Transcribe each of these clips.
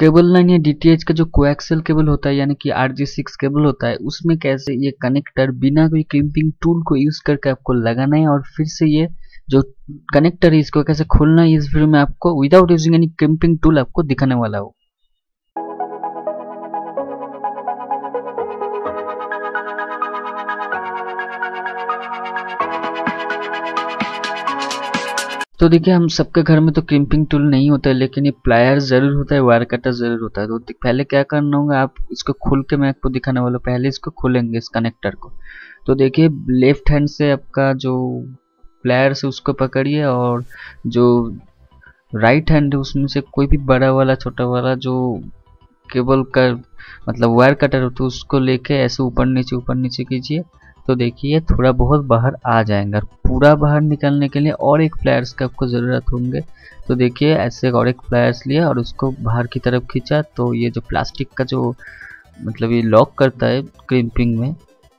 Cable line या DTH का जो कोएक्सियल केबल होता है यानी कि RG6 केबल होता है, उसमें कैसे ये कनेक्टर बिना कोई क्लिपिंग टूल को यूज करके आपको लगाना है और फिर से ये जो कनेक्टर है इसको कैसे खोलना है इस वीडियो में आपको without using any clipping tool आपको दिखाने वाला हो। तो देखिए हम सबके घर में तो क्लिपिंग टूल नहीं होता है, लेकिन ये प्लायर जरूर होता है, वायर कटर जरूर होता है। तो पहले क्या करना होगा, आप इसको खोल के मैं आपको दिखाने वाला हूँ। पहले इसको खोलेंगे इस कनेक्टर को। तो देखिए लेफ्ट हैंड से आपका जो प्लायर से उसको पकड़िए और जो राइट हैंड है उसमें से कोई भी बड़ा वाला छोटा वाला जो केबल का मतलब वायर कटर होता है उसको लेके ऐसे ऊपर नीचे कीजिए। तो देखिए थोड़ा बहुत बाहर आ जाएगा। पूरा बाहर निकालने के लिए और एक प्लायर्स का आपको ज़रूरत होंगे। तो देखिए ऐसे और एक प्लायर्स लिया और उसको बाहर की तरफ खींचा, तो ये जो प्लास्टिक का जो मतलब ये लॉक करता है क्लिपिंग में,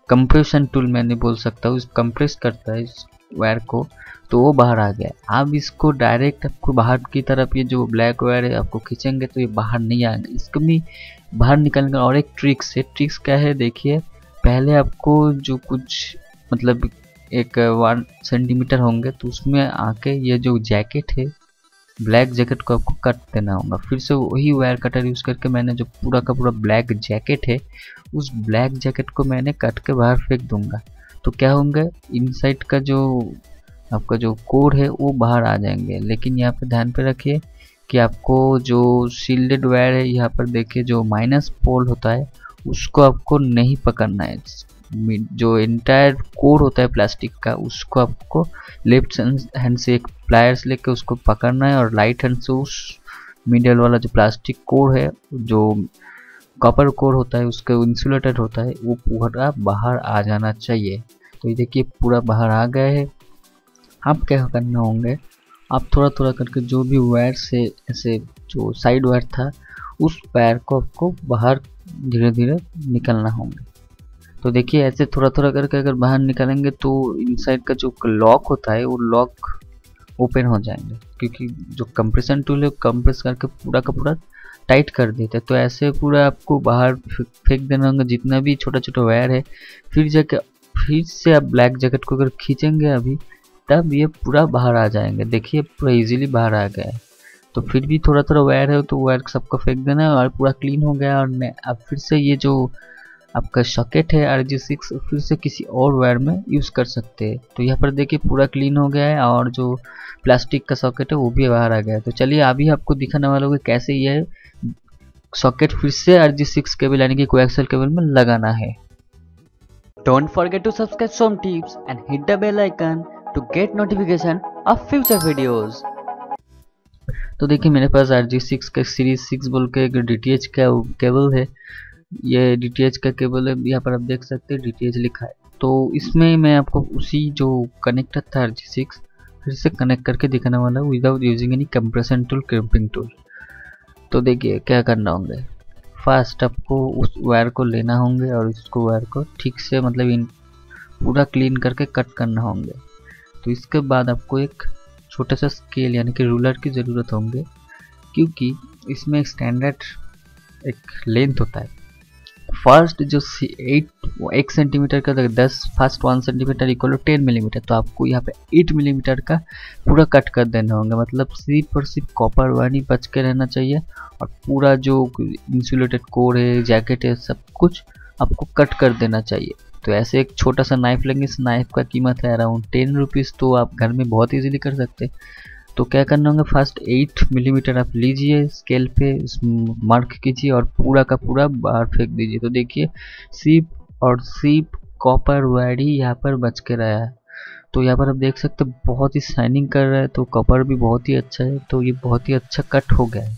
कंप्रेशन टूल मैं नहीं बोल सकता हूँ, कंप्रेस करता है इस वायर को, तो वो बाहर आ गया। अब इसको डायरेक्ट आपको बाहर की तरफ ये जो ब्लैक वायर है आपको खींचेंगे तो ये बाहर नहीं आएगा। इसको भी बाहर निकालने का और एक ट्रिक्स है। ट्रिक्स क्या है, देखिए पहले आपको जो कुछ मतलब 1 सेंटीमीटर होंगे तो उसमें आके ये जो जैकेट है ब्लैक जैकेट को आपको कट देना होगा। फिर से वही वायर कटर यूज़ करके मैंने जो पूरा का पूरा ब्लैक जैकेट है उस ब्लैक जैकेट को मैंने कट के बाहर फेंक दूंगा। तो क्या होंगे, इनसाइड का जो आपका जो कोर है वो बाहर आ जाएंगे। लेकिन यहाँ पे ध्यान पे रखिए कि आपको जो शील्डेड वायर है यहाँ पर देखिए जो माइनस पोल होता है उसको आपको नहीं पकड़ना है। जो इंटायर कोर होता है प्लास्टिक का उसको आपको लेफ्ट हैंड से एक प्लायर्स लेके उसको पकड़ना है और राइट हैंड से उस मिडल वाला जो प्लास्टिक कोर है जो कॉपर कोर होता है उसके इंसुलेटेड होता है वो पूरा बाहर आ जाना चाहिए। तो ये देखिए पूरा बाहर आ गया है। आप क्या करना होंगे, आप थोड़ा थोड़ा करके जो भी वायर से ऐसे जो साइड वायर था उस वायर को आपको बाहर धीरे धीरे निकलना होगा। तो देखिए ऐसे थोड़ा थोड़ा करके अगर बाहर निकालेंगे तो इनसाइड का जो लॉक होता है वो लॉक ओपन हो जाएंगे, क्योंकि जो कंप्रेशन टूल है कंप्रेस करके पूरा का पूरा टाइट कर देता है। तो ऐसे पूरा आपको बाहर फेंक देना होगा जितना भी छोटा छोटा वायर है। फिर जाके फिर से आप ब्लैक जैकेट को अगर खींचेंगे अभी तब ये पूरा बाहर आ जाएंगे। देखिए पूरा इजीली बाहर आ गया है। तो फिर भी थोड़ा थोड़ा वायर है तो वायर सबको फेंक देना है और पूरा क्लीन हो गया। और अब फिर से ये जो आपका सॉकेट है RG6 फिर से किसी और वायर में यूज़ कर सकते हैं। तो यहाँ पर देखिए पूरा क्लीन हो गया है और जो प्लास्टिक का सॉकेट है वो भी बाहर आ गया है। तो चलिए अभी आपको दिखाने वाला होगा कैसे यह सॉकेट फिर से RG6 केबल यानी कि कोएक्सियल केबल में लगाना है। Don't forget to subscribe some tips and hit the bell icon to get notification of future videos. तो देखिए मेरे पास RG6 का सीरीज 6 बोल के एक DTH का केबल है। ये DTH का केबल है, यहाँ पर आप देख सकते हैं DTH लिखा है। तो इसमें मैं आपको उसी जो कनेक्टर था RG6 फिर से कनेक्ट करके दिखाने वाला हूँ without using any compression tool clipping tool. तो देखिए क्या करना होगा, फर्स्ट आपको उस वायर को लेना होंगे और उसको वायर को ठीक से मतलब पूरा क्लीन करके कट करना होंगे। तो इसके बाद आपको एक छोटा सा स्केल यानी कि रूलर की ज़रूरत होंगे, क्योंकि इसमें स्टैंडर्ड एक लेंथ होता है। फर्स्ट जो 1 सेंटीमीटर का 10 फर्स्ट 1 सेंटीमीटर इक्वल 10 मिलीमीटर। तो आपको यहाँ पे 8 मिलीमीटर का पूरा कट कर देना होगा। मतलब सिर्फ और सिर्फ कॉपर वायर ही बच के रहना चाहिए और पूरा जो इंसुलेटेड कोर है जैकेट है सब कुछ आपको कट कर देना चाहिए। तो ऐसे एक छोटा सा नाइफ लेंगे, इस नाइफ का कीमत है अराउंड 10 रुपीज़। तो आप घर में बहुत इजीली कर सकते हैं। तो क्या करना होगा, फर्स्ट 8 मिलीमीटर आप लीजिए स्केल पे मार्क कीजिए और पूरा का पूरा बाहर फेंक दीजिए। तो देखिए सिर्फ और सिर्फ कॉपर वायर ही यहाँ पर बच के रहा है। तो यहाँ पर आप देख सकते हैं बहुत ही शाइनिंग कर रहा है, तो कॉपर भी बहुत ही अच्छा है। तो ये बहुत ही अच्छा कट हो गया है।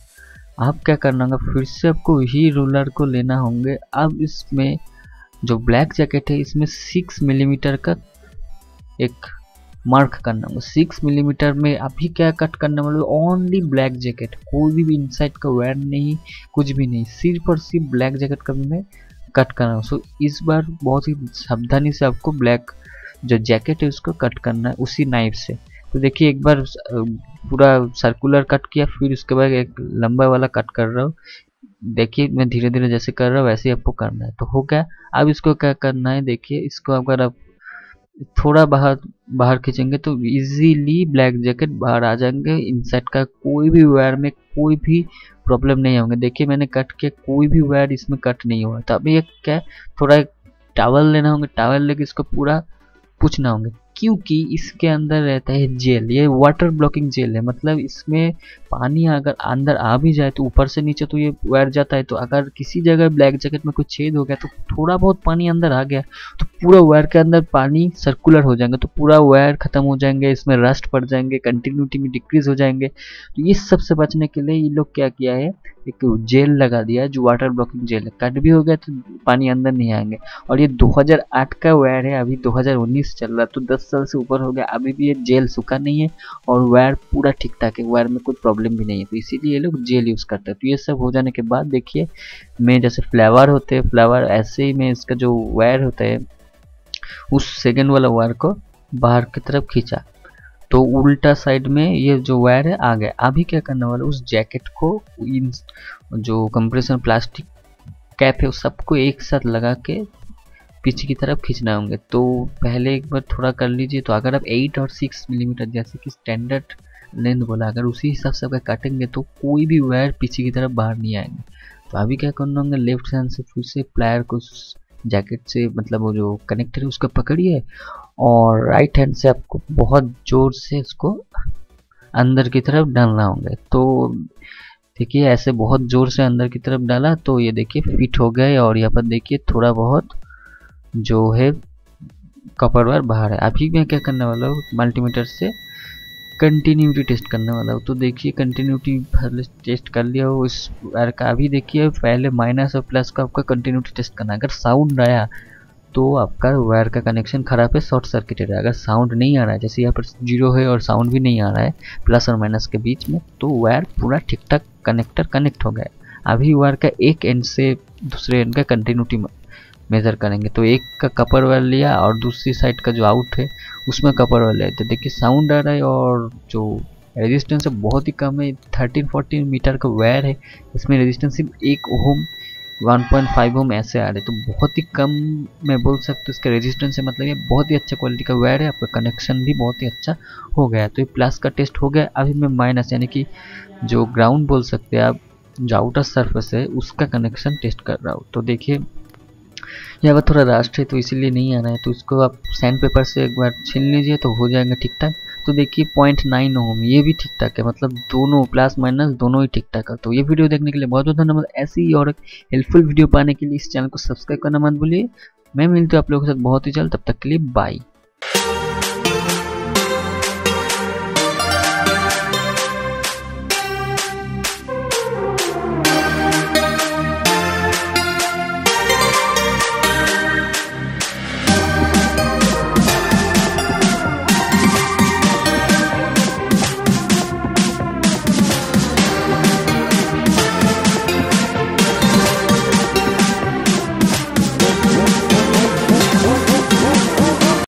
आप क्या करना होगा, फिर से आपको ही रूलर को लेना होंगे। अब इसमें जो ब्लैक जैकेट है इसमें 6 मिलीमीटर का एक मार्क करना होगा। 6 मिलीमीटर में अभी क्या कट करने वाले, ओनली ब्लैक जैकेट, कोई भी इनसाइड का वायर नहीं, कुछ भी नहीं, सिर्फ और सिर्फ ब्लैक जैकेट का मैं कट करना हूँ। सो इस बार बहुत ही सावधानी से आपको ब्लैक जो जैकेट है उसको कट करना है उसी नाइफ से। तो देखिए एक बार पूरा सर्कुलर कट किया, फिर उसके बाद एक लंबा वाला कट कर रहा हूँ। देखिए मैं धीरे धीरे जैसे कर रहा हूँ वैसे ही आपको करना है। तो हो गया। अब इसको क्या करना है, देखिए इसको अगर आप थोड़ा बाहर खींचेंगे तो इजीली ब्लैक जैकेट बाहर आ जाएंगे। इनसाइड का कोई भी वायर में कोई भी प्रॉब्लम नहीं होंगे। देखिए मैंने कट किया, कोई भी वायर इसमें कट नहीं हुआ। तो अब ये क्या, थोड़ा टावल लेना होंगे, टावल लेके इसको पूरा पूछना होंगे, क्योंकि इसके अंदर रहता है जेल। ये वाटर ब्लॉकिंग जेल है, मतलब इसमें पानी अगर अंदर आ भी जाए तो ऊपर से नीचे तो ये वायर जाता है। तो अगर किसी जगह ब्लैक जैकेट में कोई छेद हो गया तो थोड़ा बहुत पानी अंदर आ गया तो पूरा वायर के अंदर पानी सर्कुलर हो जाएंगे, तो पूरा वायर खत्म हो जाएंगे, इसमें रस्ट पड़ जाएंगे, कंटिन्यूटी में डिक्रीज हो जाएंगे। तो ये सब से बचने के लिए ये लोग क्या किया है, एक जेल लगा दिया है जो वाटर ब्लॉकिंग जेल है। कट भी हो गया तो पानी अंदर नहीं आएंगे। और ये 2008 का वायर है, अभी 2019 चल रहा है, तो 10 साल से ऊपर हो गया, अभी भी ये जेल सूखा नहीं है और वायर पूरा ठीक ठाक है, वायर में कोई प्रॉब्लम भी नहीं है। तो इसीलिए ये लोग जेल यूज़ करते हैं। तो ये सब हो जाने के बाद देखिए मैं जैसे फ्लावर होते हैं, फ्लावर ऐसे ही मैं इसका जो वायर होता है उस सेकेंड वाला वायर को बाहर की तरफ खींचा तो उल्टा साइड में ये जो वायर है आ गया। अभी क्या करने वाला, उस जैकेट को इन जो कंप्रेशन प्लास्टिक कैप है उस सबको एक साथ लगा के पीछे की तरफ खींचना होंगे। तो पहले एक बार थोड़ा कर लीजिए। तो अगर आप 8 और 6 मिलीमीटर जैसे कि स्टैंडर्ड लेंथ बोला, अगर उसी हिसाब से अगर काटेंगे तो कोई भी वायर पीछे की तरफ बाहर नहीं आएंगे। तो अभी क्या करना होंगे, लेफ्ट हैंड से फिर से प्लायर को जैकेट से मतलब वो जो कनेक्टर है उसको पकड़िए और राइट हैंड से आपको बहुत ज़ोर से इसको अंदर की तरफ डालना होगा। तो देखिए ऐसे बहुत ज़ोर से अंदर की तरफ डाला तो ये देखिए फिट हो गए और यहाँ पर देखिए थोड़ा बहुत जो है कॉपर वायर बाहर है। अभी मैं क्या करने वाला हूँ, मल्टीमीटर से कंटिन्यूटी टेस्ट करने वाला हूँ। तो देखिए कंटिन्यूटी पहले टेस्ट कर लिया हो इस वायर का। अभी देखिए पहले माइनस और प्लस का आपका कंटिन्यूटी टेस्ट करना है। अगर साउंड आया तो आपका वायर का कनेक्शन खराब है, शॉर्ट सर्किटेड है। अगर साउंड नहीं आ रहा है, जैसे यहाँ पर 0 है और साउंड भी नहीं आ रहा है प्लस और माइनस के बीच में, तो वायर पूरा ठीक ठाक कनेक्टर कनेक्ट हो गया। अभी वायर का एक एंड से दूसरे एंड का कंटिन्यूटी मेज़र करेंगे। तो एक का कपर वायर लिया और दूसरी साइड का जो आउट है उसमें कपर वायर लिया। तो देखिए साउंड आ रहा है और जो रेजिस्टेंस है बहुत ही कम है, 13-14 मीटर का वायर है, इसमें रेजिस्टेंस सिर्फ 1 ओम 1.5 ओम ऐसे आ रहे, तो बहुत ही कम मैं बोल सकता हूँ इसका रेजिस्टेंस है। मतलब ये बहुत ही अच्छा क्वालिटी का वायर है, आपका कनेक्शन भी बहुत ही अच्छा हो गया। तो ये प्लस का टेस्ट हो गया। अभी मैं माइनस यानी कि जो ग्राउंड बोल सकते हैं आप, जो आउटर सर्फेस है उसका कनेक्शन टेस्ट कर रहा हूँ। तो देखिए यहाँ पर थोड़ा रास्ट है तो इसीलिए नहीं आना है, तो इसको आप सैंड पेपर से एक बार छीन लीजिए तो हो जाएगा ठीक ठाक। तो देखिए 0.9 ओम ये भी ठीक ठाक है, मतलब दोनों प्लस माइनस दोनों ही ठीक ठाक है। तो ये वीडियो देखने के लिए बहुत बहुत धन्यवाद। ऐसी ही और हेल्पफुल वीडियो पाने के लिए इस चैनल को सब्सक्राइब करना मत भूलिए। मैं मिलती हूँ आप लोगों के साथ बहुत ही जल्द, तब तक के लिए बाय।